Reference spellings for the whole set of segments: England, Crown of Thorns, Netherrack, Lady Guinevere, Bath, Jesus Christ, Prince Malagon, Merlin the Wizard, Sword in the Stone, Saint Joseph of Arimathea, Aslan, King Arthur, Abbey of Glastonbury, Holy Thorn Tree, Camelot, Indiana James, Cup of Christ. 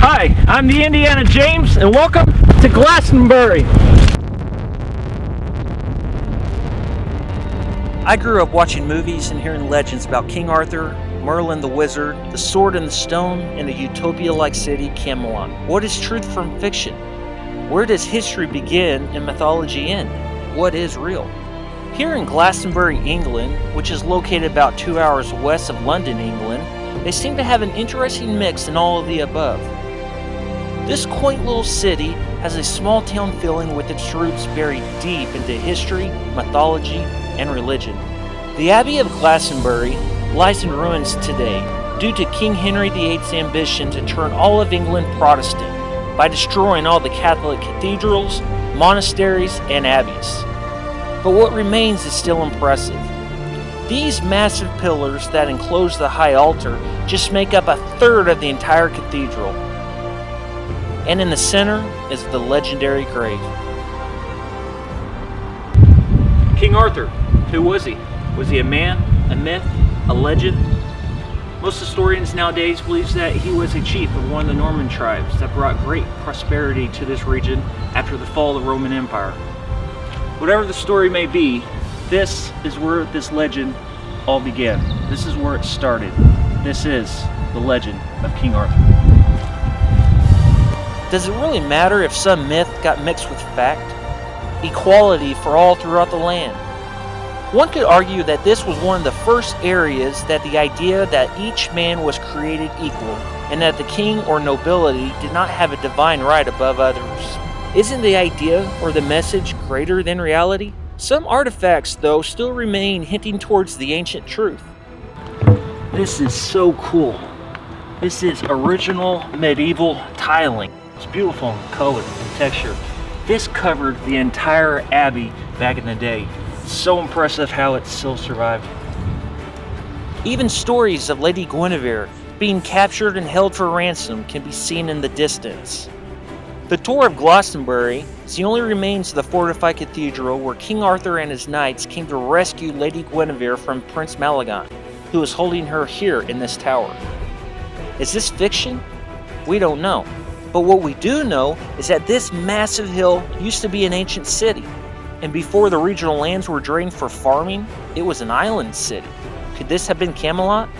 Hi, I'm the Indiana James, and welcome to Glastonbury. I grew up watching movies and hearing legends about King Arthur, Merlin the Wizard, the Sword and the Stone, and the utopia-like city Camelot. What is truth from fiction? Where does history begin and mythology end? What is real? Here in Glastonbury, England, which is located about 2 hours west of London, England, they seem to have an interesting mix in all of the above. This quaint little city has a small town feeling with its roots buried deep into history, mythology, and religion. The Abbey of Glastonbury lies in ruins today due to King Henry VIII's ambition to turn all of England Protestant by destroying all the Catholic cathedrals, monasteries, and abbeys. But what remains is still impressive. These massive pillars that enclose the high altar just make up 1/3 of the entire cathedral. And in the center is the legendary grave. King Arthur, who was he? Was he a man, a myth, a legend? Most historians nowadays believe that he was a chief of one of the Norman tribes that brought great prosperity to this region after the fall of the Roman Empire. Whatever the story may be, this is where this legend all began. This is where it started. This is the legend of King Arthur. Does it really matter if some myth got mixed with fact? Equality for all throughout the land. One could argue that this was one of the first areas that the idea that each man was created equal and that the king or nobility did not have a divine right above others. Isn't the idea or the message greater than reality? Some artifacts, though, still remain hinting towards the ancient truth. This is so cool. This is original medieval tiling. It's beautiful in color and texture. This covered the entire abbey back in the day. So impressive how it still survived. Even stories of Lady Guinevere being captured and held for ransom can be seen in the distance. The tour of Glastonbury is the only remains of the fortified cathedral where King Arthur and his knights came to rescue Lady Guinevere from Prince Malagon, who is holding her here in this tower. Is this fiction? We don't know. But what we do know is that this massive hill used to be an ancient city, and before the regional lands were drained for farming, it was an island city. Could this have been Camelot?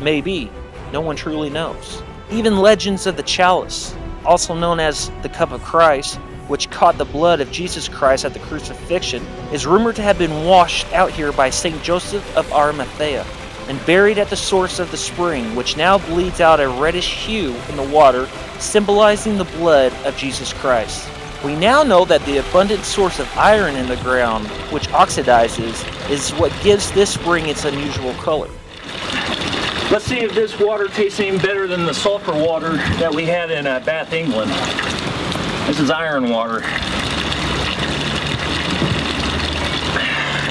Maybe. No one truly knows. Even legends of the chalice, also known as the Cup of Christ, which caught the blood of Jesus Christ at the crucifixion, is rumored to have been washed out here by Saint Joseph of Arimathea and buried at the source of the spring, which now bleeds out a reddish hue in the water, symbolizing the blood of Jesus Christ. We now know that the abundant source of iron in the ground, which oxidizes, is what gives this spring its unusual color. Let's see if this water tastes any better than the sulfur water that we had in Bath, England. This is iron water.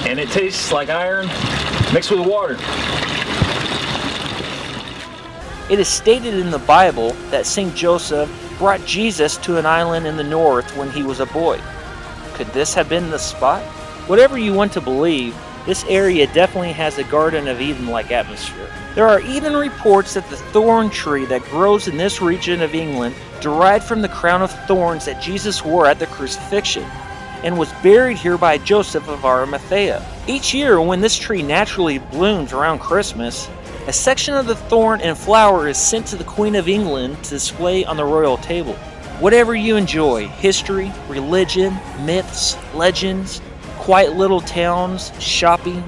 And it tastes like iron mixed with water. It is stated in the Bible that Saint Joseph brought Jesus to an island in the north when he was a boy. Could this have been the spot? Whatever you want to believe, this area definitely has a Garden of Eden-like atmosphere. There are even reports that the thorn tree that grows in this region of England derived from the crown of thorns that Jesus wore at the crucifixion and was buried here by Joseph of Arimathea. Each year when this tree naturally blooms around Christmas, a section of the thorn and flower is sent to the Queen of England to display on the royal table. Whatever you enjoy, history, religion, myths, legends, quiet little towns, shopping,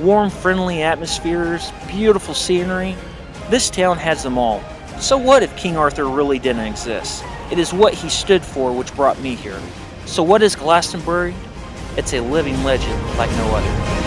warm friendly atmospheres, beautiful scenery, this town has them all. So what if King Arthur really didn't exist? It is what he stood for which brought me here. So what is Glastonbury? It's a living legend like no other.